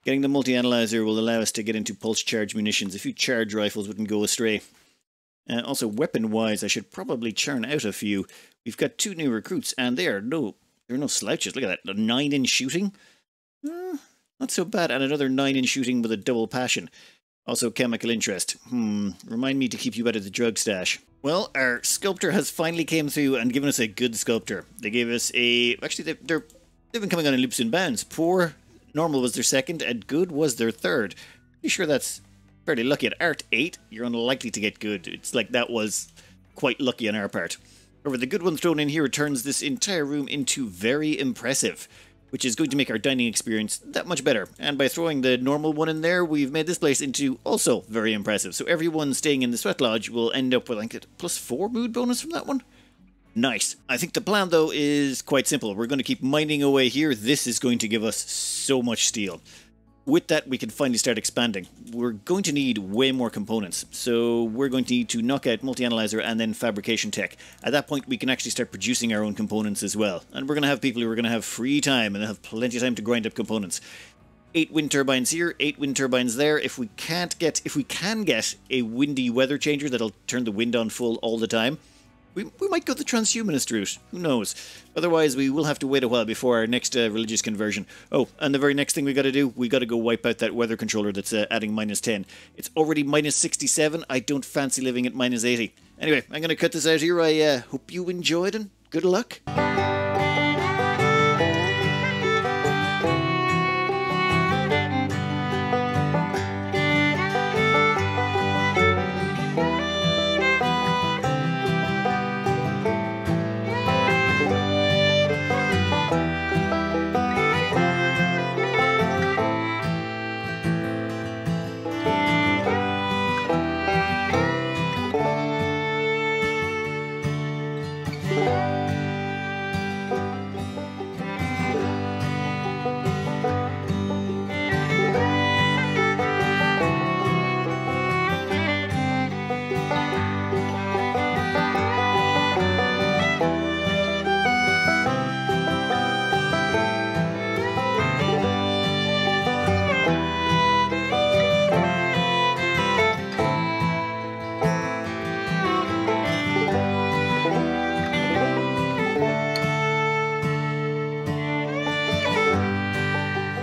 Getting the multi-analyzer will allow us to get into pulse charge munitions. A few charge rifles wouldn't go astray. Uh, also, weapon-wise, I should probably churn out a few. We've got two new recruits, and they are no... There are no slouches. Look at that. Nine in shooting. Uh, not so bad. And another nine in shooting with a double passion. Also chemical interest. Hmm. Remind me to keep you out of the drug stash. Well, our sculptor has finally came through and given us a good sculptor. They gave us a... Actually, they're, they're, they've been coming on in loops and bounds. Poor, normal was their second, and good was their third. Pretty sure that's fairly lucky. At art eight, you're unlikely to get good. It's like that was quite lucky on our part. However, the good one thrown in here turns this entire room into very impressive, which is going to make our dining experience that much better. And by throwing the normal one in there, we've made this place into also very impressive. So everyone staying in the Sweat Lodge will end up with, I think, a plus four mood bonus from that one. Nice. I think the plan, though, is quite simple. We're going to keep mining away here. This is going to give us so much steel. With that, we can finally start expanding. We're going to need way more components, so we're going to need to knock out multi-analyzer and then fabrication tech. At that point, we can actually start producing our own components as well. And we're going to have people who are going to have free time and have plenty of time to grind up components. Eight wind turbines here, eight wind turbines there. If we can't get, if we can get a windy weather changer that'll turn the wind on full all the time, we, we might go the transhumanist route. Who knows? Otherwise, we will have to wait a while before our next uh, religious conversion. Oh, and the very next thing we got to do, we got to go wipe out that weather controller that's uh, adding minus ten. It's already minus sixty-seven. I don't fancy living at minus eighty. Anyway, I'm going to cut this out here. I uh, hope you enjoyed and good luck.